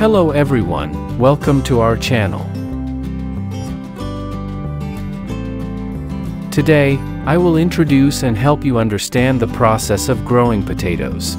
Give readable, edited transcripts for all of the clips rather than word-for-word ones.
Hello everyone, welcome to our channel. Today, I will introduce and help you understand the process of growing potatoes.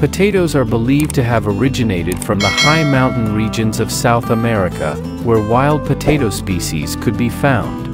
Potatoes are believed to have originated from the high mountain regions of South America, where wild potato species could be found.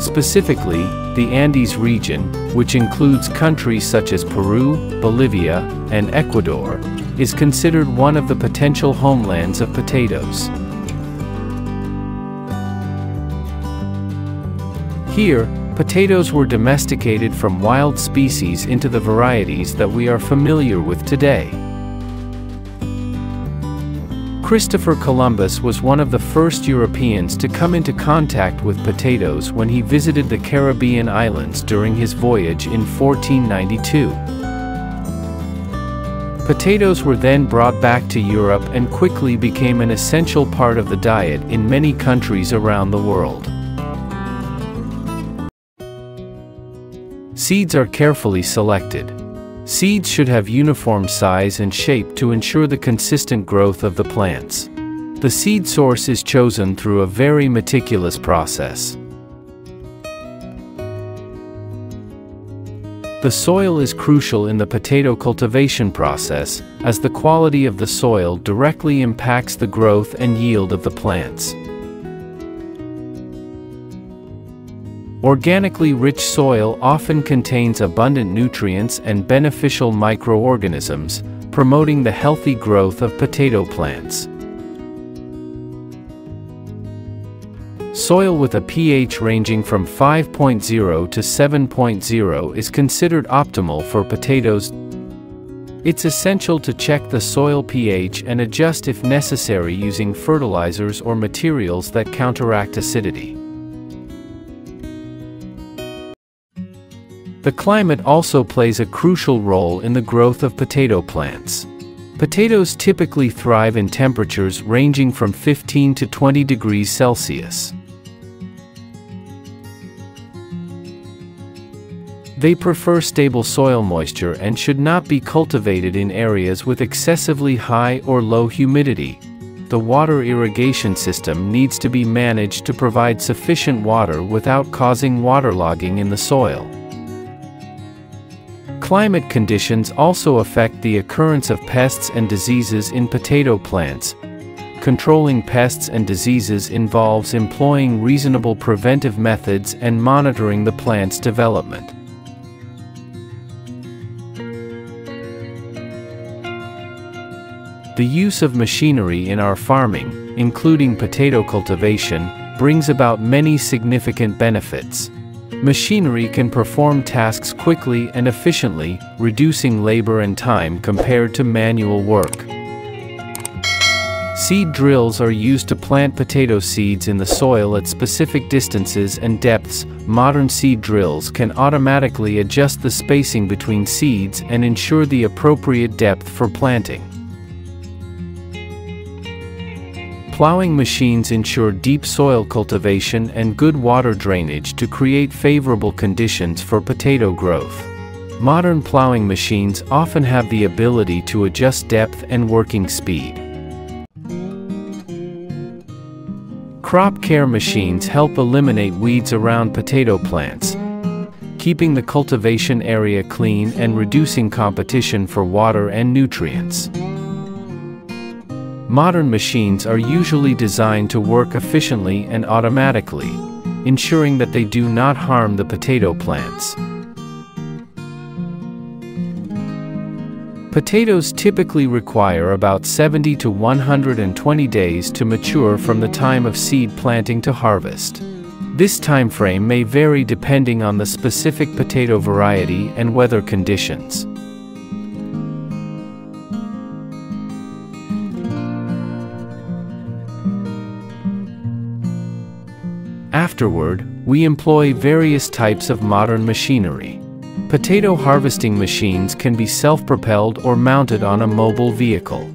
Specifically, the Andes region, which includes countries such as Peru, Bolivia, and Ecuador, is considered one of the potential homelands of potatoes. Here, potatoes were domesticated from wild species into the varieties that we are familiar with today. Christopher Columbus was one of the first Europeans to come into contact with potatoes when he visited the Caribbean islands during his voyage in 1492. Potatoes were then brought back to Europe and quickly became an essential part of the diet in many countries around the world. Seeds are carefully selected. Seeds should have uniform size and shape to ensure the consistent growth of the plants. The seed source is chosen through a very meticulous process. The soil is crucial in the potato cultivation process, as the quality of the soil directly impacts the growth and yield of the plants. Organically rich soil often contains abundant nutrients and beneficial microorganisms, promoting the healthy growth of potato plants. Soil with a pH ranging from 5.0 to 7.0 is considered optimal for potatoes. It's essential to check the soil pH and adjust if necessary using fertilizers or materials that counteract acidity. The climate also plays a crucial role in the growth of potato plants. Potatoes typically thrive in temperatures ranging from 15 to 20 degrees Celsius. They prefer stable soil moisture and should not be cultivated in areas with excessively high or low humidity. The water irrigation system needs to be managed to provide sufficient water without causing waterlogging in the soil. Climate conditions also affect the occurrence of pests and diseases in potato plants. Controlling pests and diseases involves employing reasonable preventive methods and monitoring the plant's development. The use of machinery in our farming, including potato cultivation, brings about many significant benefits. Machinery can perform tasks quickly and efficiently, reducing labor and time compared to manual work. Seed drills are used to plant potato seeds in the soil at specific distances and depths. Modern seed drills can automatically adjust the spacing between seeds and ensure the appropriate depth for planting. Plowing machines ensure deep soil cultivation and good water drainage to create favorable conditions for potato growth. Modern plowing machines often have the ability to adjust depth and working speed. Crop care machines help eliminate weeds around potato plants, keeping the cultivation area clean and reducing competition for water and nutrients. Modern machines are usually designed to work efficiently and automatically, ensuring that they do not harm the potato plants. Potatoes typically require about 70 to 120 days to mature from the time of seed planting to harvest. This time frame may vary depending on the specific potato variety and weather conditions. Afterward, we employ various types of modern machinery. Potato harvesting machines can be self-propelled or mounted on a mobile vehicle.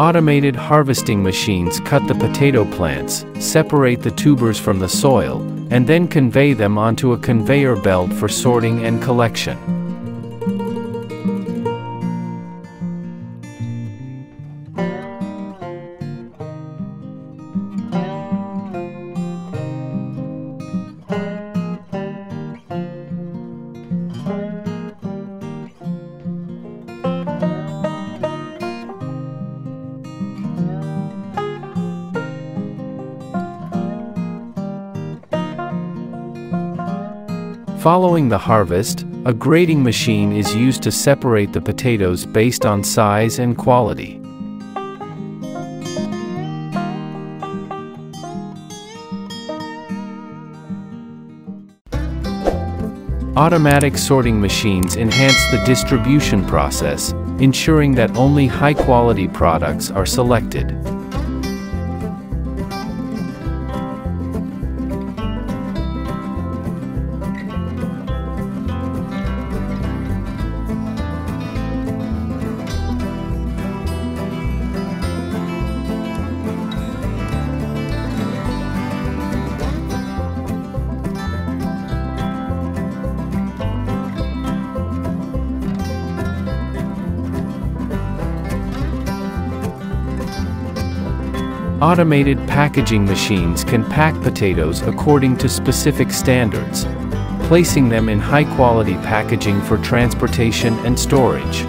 Automated harvesting machines cut the potato plants, separate the tubers from the soil, and then convey them onto a conveyor belt for sorting and collection. Following the harvest, a grading machine is used to separate the potatoes based on size and quality. Automatic sorting machines enhance the distribution process, ensuring that only high-quality products are selected. Automated packaging machines can pack potatoes according to specific standards, placing them in high-quality packaging for transportation and storage.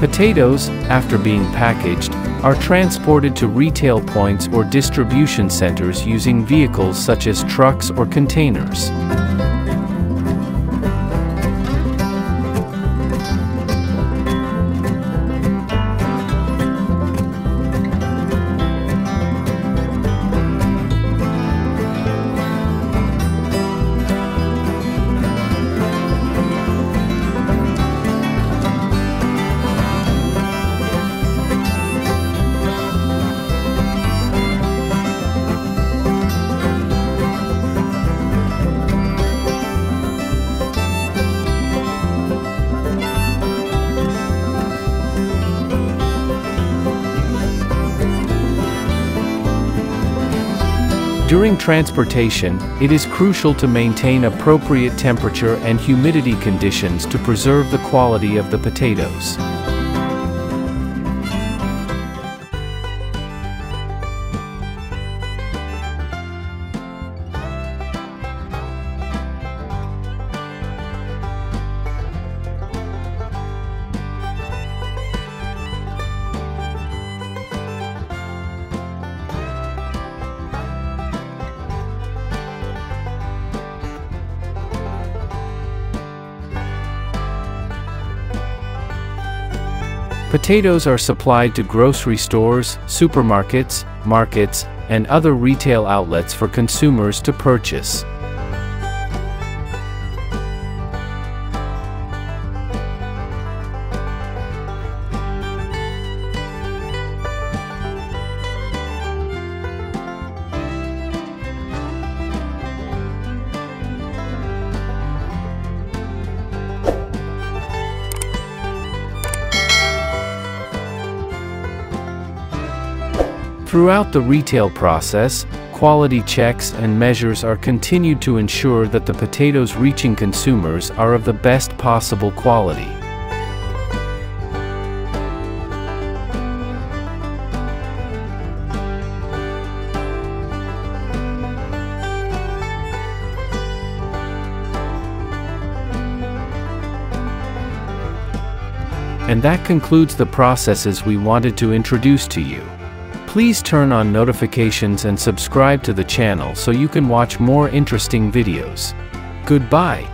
Potatoes, after being packaged, are transported to retail points or distribution centers using vehicles such as trucks or containers. During transportation, it is crucial to maintain appropriate temperature and humidity conditions to preserve the quality of the potatoes. Potatoes are supplied to grocery stores, supermarkets, markets, and other retail outlets for consumers to purchase. Throughout the retail process, quality checks and measures are continued to ensure that the potatoes reaching consumers are of the best possible quality. And that concludes the processes we wanted to introduce to you. Please turn on notifications and subscribe to the channel so you can watch more interesting videos. Goodbye.